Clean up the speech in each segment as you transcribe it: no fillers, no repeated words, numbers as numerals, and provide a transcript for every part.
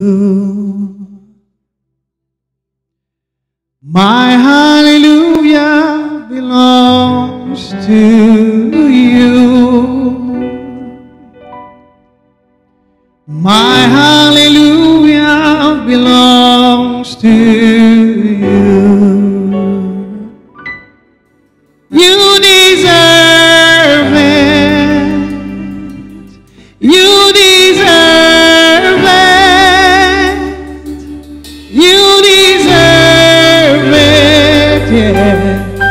My hallelujah belongs to you. My hallelujah belongs to you. You deserve it. You deserve it. You deserve it. Jesus,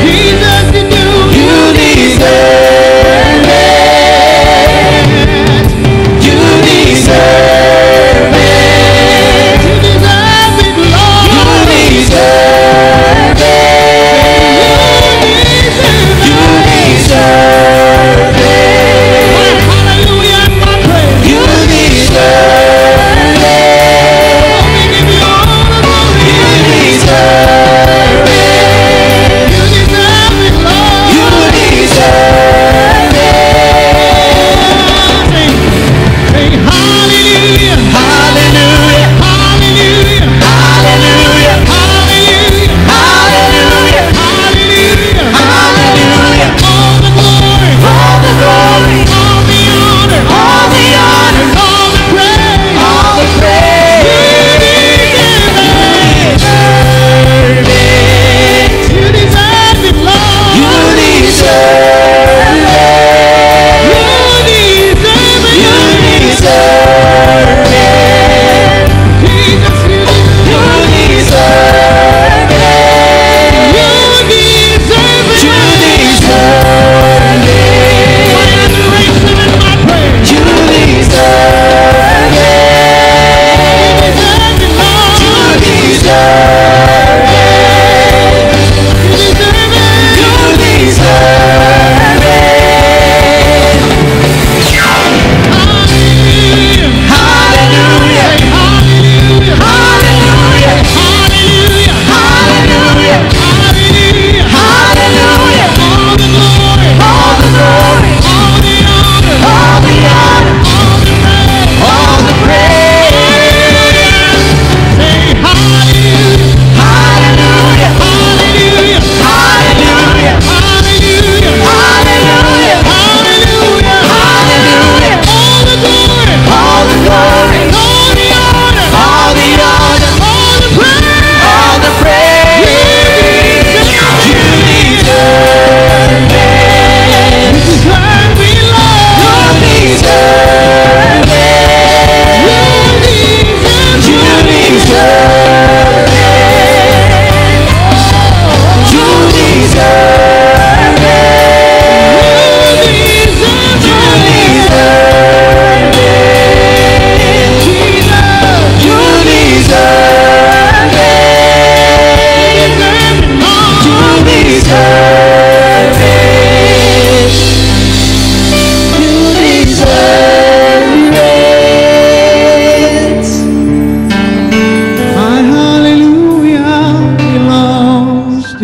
you do. You deserve it.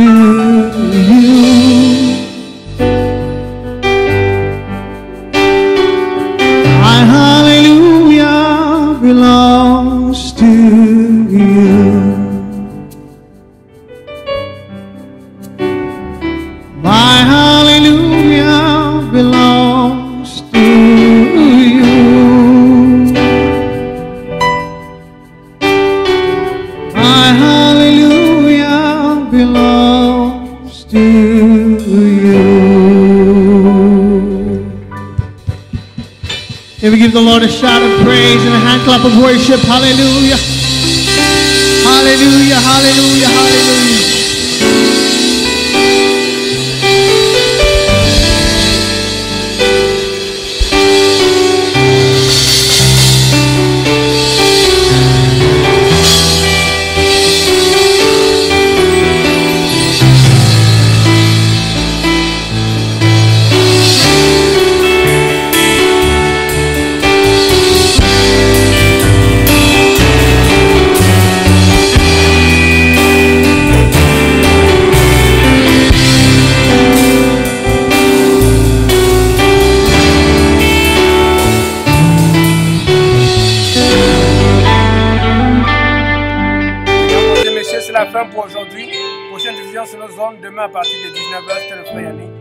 to you. My hallelujah belongs to you. My hallelujah belongs to you. My hallelujah belongs to you. Can we give the Lord a shout of praise and a hand clap of worship? Hallelujah. Hallelujah, hallelujah, hallelujah. Pour aujourd'hui, prochaine division sur nos zones, demain à partir de 19h, c'est le Frère Yannick.